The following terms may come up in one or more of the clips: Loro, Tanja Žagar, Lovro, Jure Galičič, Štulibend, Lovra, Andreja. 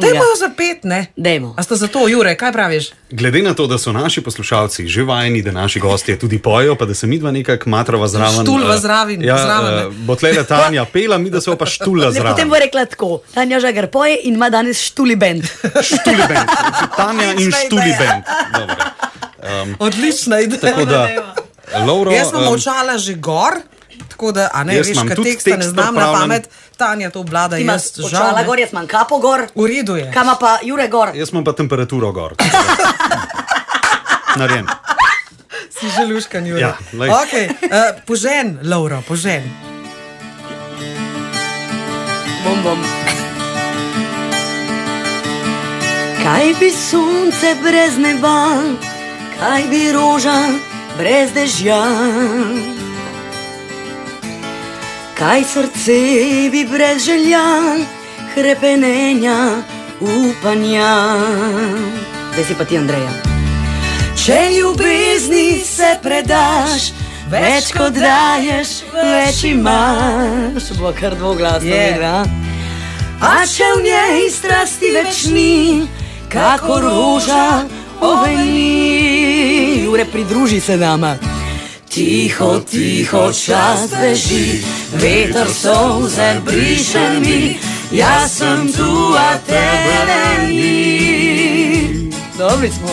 Dajmo zapet, ne? Dajmo. A sta za to, Jure, kaj praviš? Glede na to, da so naši poslušalci že vajeni, da naši gostje tudi pojejo, pa da se midva nekak matrava zraven. Štulva zraven. Ja, bo tlele Tanja pela, mi da se pa štula zraven. Ne, potem bo rekla tako, Tanja Žagar poje in ima danes Štulibend. Štulibend. Tanja in Štulibend. Dobro. Odlična ideja. Tako da, Loro... Jaz sem molčala že gor, tako da, a ne, veš, kaj teksta ne znam na pamet. Tanja to vlada, jaz žal. Počala gor, jaz imam kapo gor. V redu je. Kama pa Jure gor. Jaz imam pa temperaturo gor. Narejen. Si že luškan, Jure. Ja, lej. Okej, požen, Lovro, požen. Bom. Kaj bi sunce brez neba, kaj bi roža brez dežja, kaj srce bi brez želja, hrepenenja, upanja. Zdaj si pa ti, Andreja. Če ljubezni se predaš, več kot daješ, več imaš. To bo kar dvoglasno igra. A če v njej strasti večni, kako roža oveni. Jure, pridruži se nama. Tiho, tiho, čas beži, veter solze briše mi, jaz sem tu, a tebe ni. Dobri smo.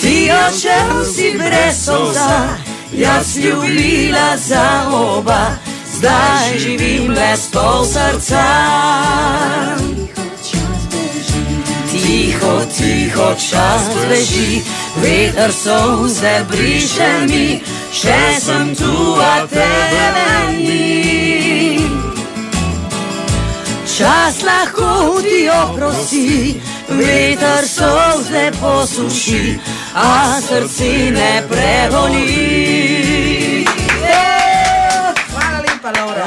Ti očel si brez solza, jaz ljubila za oba, zdaj živim brez pol srca. Tiho, tiho, čas beži, veter solze briše mi, še sem tu, a tebe ni. Čas lahko ti oprosti, veter solze posuši, a srce ne preboli. Hvala lepa, Lovra.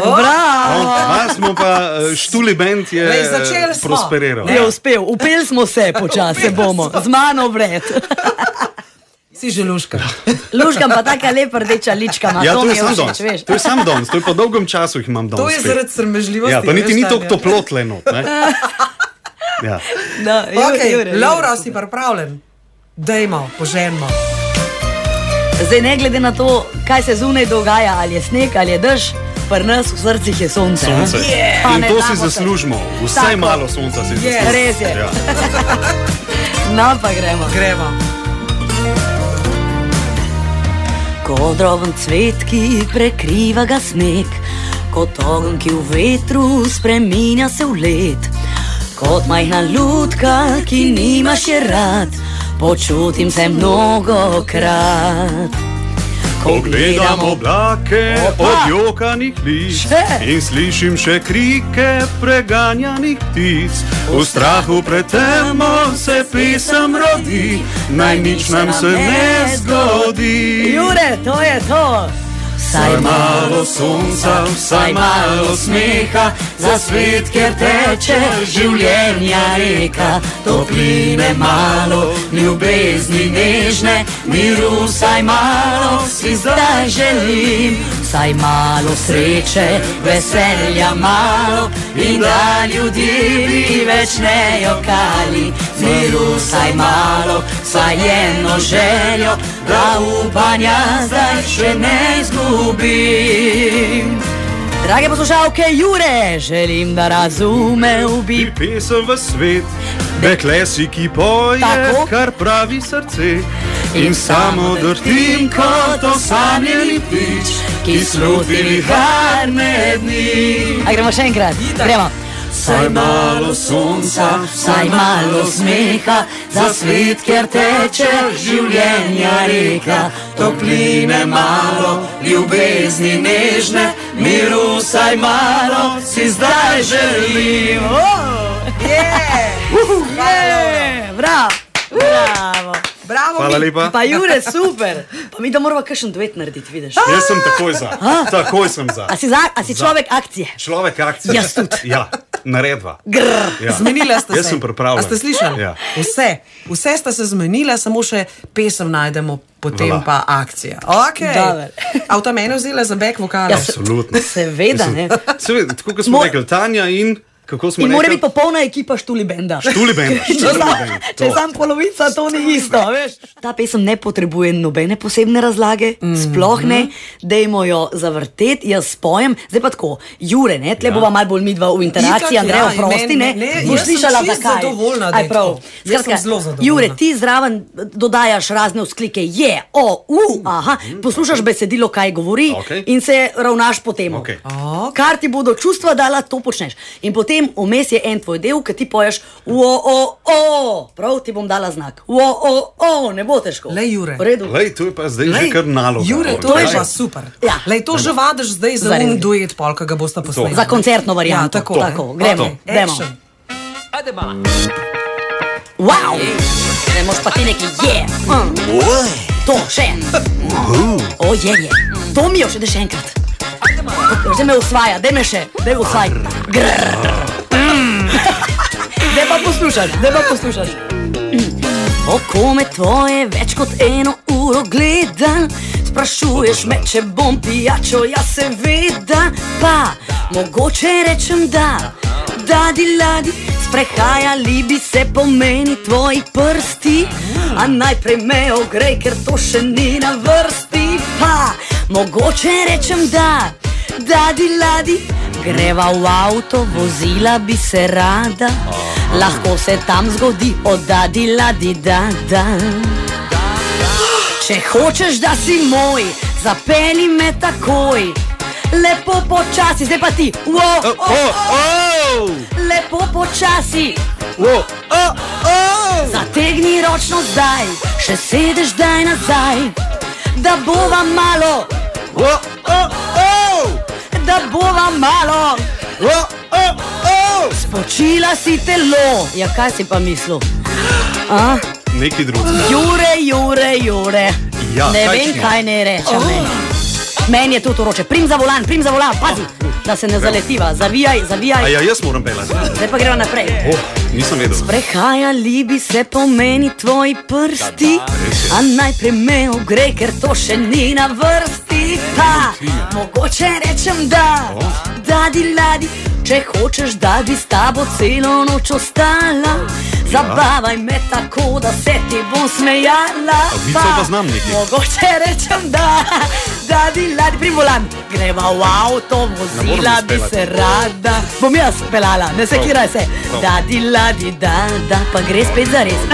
Bravo! Vas smo pa, Štulibend je prosperiral. Je uspel, upeli smo se počasi, bomo. Z mano vred. Si že luškam. Luškam pa taka lepa rdeča lička. Ja, to je sam dons. To je sam dons. To je po dolgem času jih imam dons. To je zaradi srmežljivosti. Ja, pa niti ni toliko toplo tle not. Ok, Lovra, si pripravljen? Dajmo, poženimo. Zdaj, ne glede na to, kaj se zunaj dogaja, ali je sneg, ali je dež, pri nas v srcih je sonce. In to si zaslužimo. Vsaj malo sonca si zaslužimo. Res je. No, pa gremo. Gremo. Ko droben cvet, ki prekriva ga sneg, kot ogen, ki v vetru spreminja se v led, kot majhna lutka, ki nimaš je rad, počutim se mnogokrat. Ko gledam oblake odjokanih lic in slišim še krike preganjanih ptic, v strahu pred temo se pesem rodi, naj nič nam se ne zgodi. Jure, to je to! Vsaj malo sonca, vsaj malo smeha, za svet, kjer teče življenja reka. Topline malo, ljubezni nežne, miru vsaj malo si zdaj želim. Vsaj malo sreče, veselja malo, in da ljudje bi več ne jokali. Miru vsaj malo, vsaj eno željo, da upanja zdaj še ne izgubim. Drage poslušalke, Jure, želim, da razumev bi pesem v svet, dekle si, ki poje, kar pravi srce, in samo drtim kot osanjeni ptič, ki slutili harne dni. A gremo še enkrat, gremo. Vsaj malo sonca, vsaj malo smeha, za svet, kjer teče življenja reka. Topline malo, ljubezni nežne, miru vsaj malo si zdaj želim. Bravo! Hvala lepa. Pa Jure, super. Pa mi da moramo kakšen duet narediti, vidiš. Jaz sem takoj za. Takoj sem za. A si človek akcije? Človek akcije. Jaz tudi. Ja, naredva. Grrr. Zmenila sta se. Jaz sem pripravljen. A ste slišali? Ja. Vse sta se zmenila, samo še pesem najdemo, potem pa akcija. Okej. A v ta mene vzela za back vokala? Absolutno. Seveda, ne. Seveda, tako kot smo rekli, Tanja in... In mora biti popolna ekipa Štulibenda. Če sam polovica, to ni isto. Ta pesem ne potrebuje nobene posebne razlage, sploh ne, dajmo jo zavrteti, jaz spojem, zdaj pa tako, Jure, ne, tle bova malo bolj midva v interaciji, Andreja, prosti, ne, boš slišala, zakaj. Aj prav, skratka, Jure, ti zraven dodajaš razne vzklike, je, o, u, aha, poslušaš besedilo, kaj govori in se ravnaš po temu. Kar ti bodo čustva dala, to počneš. In potem vmes je en tvoj del, ki ti poješ o-o-o, prav, ti bom dala znak. O-o-o, ne bo težko. Lej, Jure. Lej, to je pa zdaj že kar naloga. Jure, to je pa super. Lej, to že vadeš zdaj za un duet pol, ki ga bosta posledila. Za koncertno varianto. Ja, tako. Gremo. Action. Adema. Wow. Ne moš pa ti neki je. To, še en. O, je. To mi jo še deš enkrat. Zdaj me usvaja, daj me usvaj. Zdaj pa poslušaš. Oko me tvoje več kot eno uro gleda, sprašuješ me, če bom pijačo, ja seveda, pa mogoče rečem da, dadi-ladi, sprehajali bi se po meni tvoji prsti, a najprej me ogrej, ker to še ni na vrsti, pa mogoče rečem da, dadi-ladi, greva v avto, vozila bi se rada, lahko se tam zgodi, o dadi-ladi, da. Če hočeš, da si moj, zapeli me takoj, lepo počasi, zdaj pa ti, lepo počasi, zategni ročno zdaj, še sedeš daj nazaj, da bova malo, da bova malo, spočila si telo. Ja, kaj si pa mislil? Nekaj drugega. Jure, ne vem, kaj ne rečem. Meni je to toroče, prim za volan, pazi, da se ne zaletiva, zavijaj. Aja, jaz moram pelati. Zdaj pa greva naprej. Nisem vedel. Sprehajali bi se po meni tvoji prsti, a najprej me ogrej, ker to še ni na vrsti, pa mogoče rečem da, dadi-ladi, če hočeš, da bi s tabo celo noč ostala, zabavaj me tako, da se ti bom smejala, pa mogoče rečem da, dadi-ladi, prim volan, greva v avto, vozila bi se rada, bom jaz pelala, ne sekiraj se, dadi-ladi, pa gre spet zares.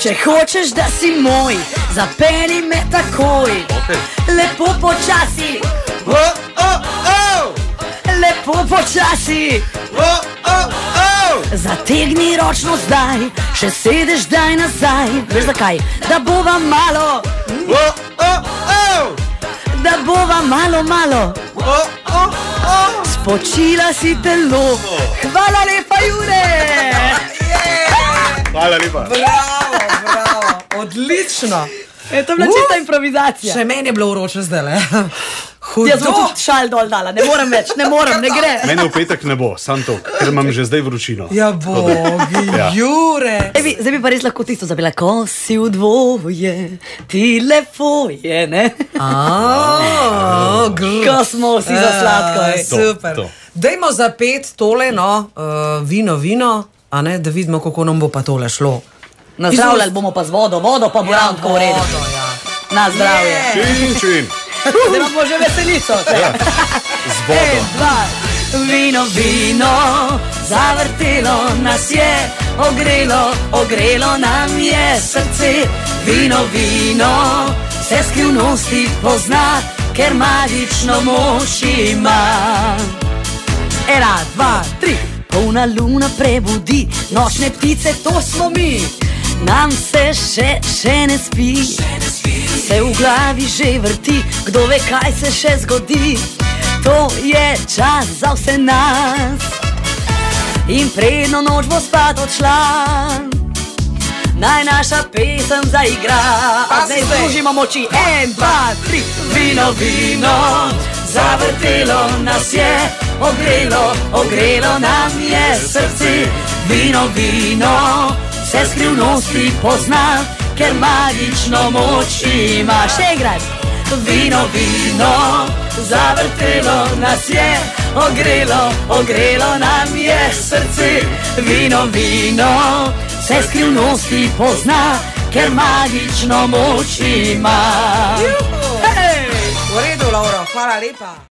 Če hočeš, da si moj, zapeli me takoj, lepo počasi, lepo počasi, zategni ročno zdaj, še sedeš daj nazaj, veš zakaj, da bova malo, da bova malo, spočila si telo. Hvala lepa, Jure! Hvala lepa. Bravo, odlično. To je bila čista improvizacija. Še meni je bilo vroče zdaj, le. Jaz bom tudi šal dol dala, ne morem več, ne gre. Mene v petek ne bo, sam to, ker imam že zdaj vročino. Ja, bogi, Jure. Zdaj bi pa res lahko tisto zabila, ko si v dvoje, ti lepo je, ne? Ko smo vsi za sladko, je. Super. Dajmo zapet tole, no, vino, a ne, da vidimo, kako nam bo pa tole šlo. Nazdravljali bomo pa z vodo, pa bo ravnko v redu. Na zdravje. Čin. Zdaj imamo že veselico. Z vodo. Vino, zavrtelo nas je, ogrelo nam je srce. Vino, vse skrivnosti pozna, ker magično moč ima. 1, 2, 3. Polna luna prebudi, nočne ptice, to smo mi. Nam se še ne spi, se v glavi že vrti, kdo ve, kaj se še zgodi, to je čas za vse nas. In predno noč bo spat odšla, naj naša pesem zaigra. A zdaj združimo moči, 1, 2, 3. Vino, zavrtelo nas je, ogrelo nam je srce. Vino, vse skrivnosti pozna, ker magično moč ima. Še igraj! Vino zavrtelo nas je, ogrelo nam je srce. Vino vse skrivnosti pozna, ker magično moč ima. Juhu! Hej! V redu, Loro, hvala lepa.